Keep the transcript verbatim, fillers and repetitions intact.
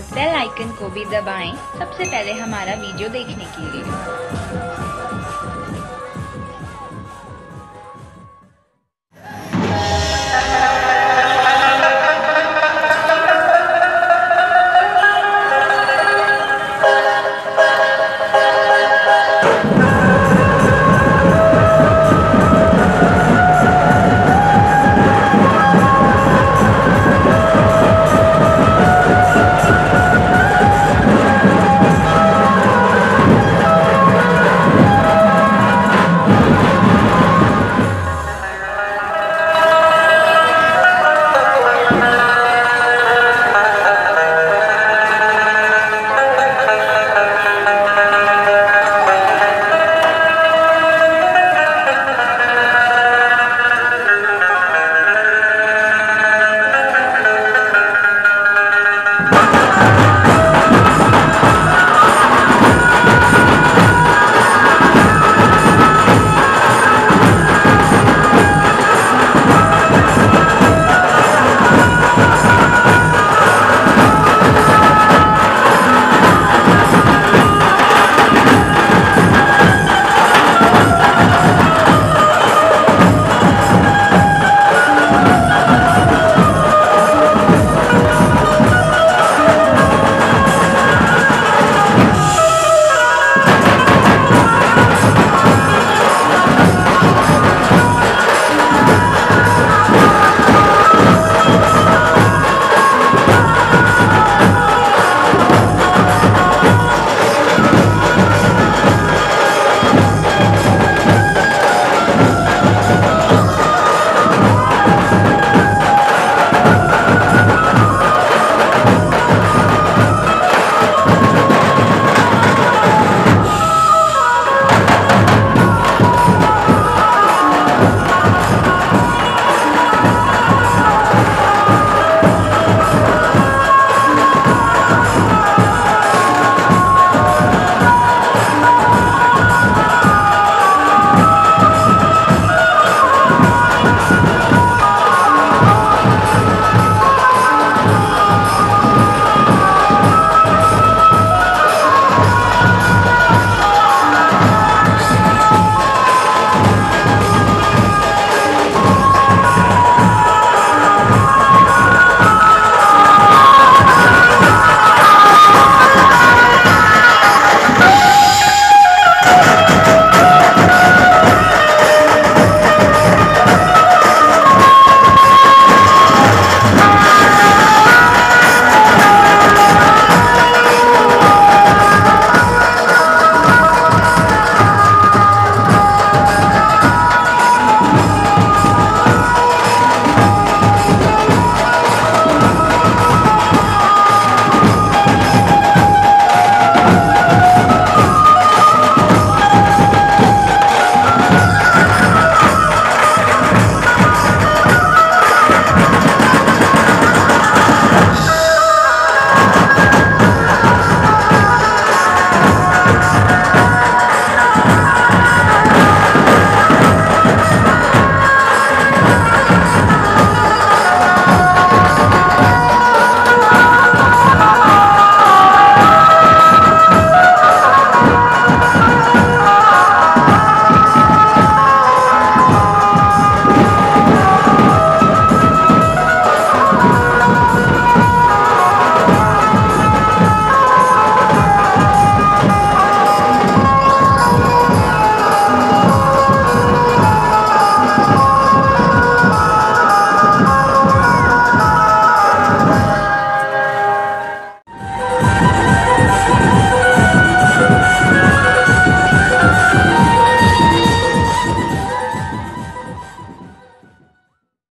और bell icon को भी दबाएं सबसे पहले हमारा वीडियो देखने के लिए।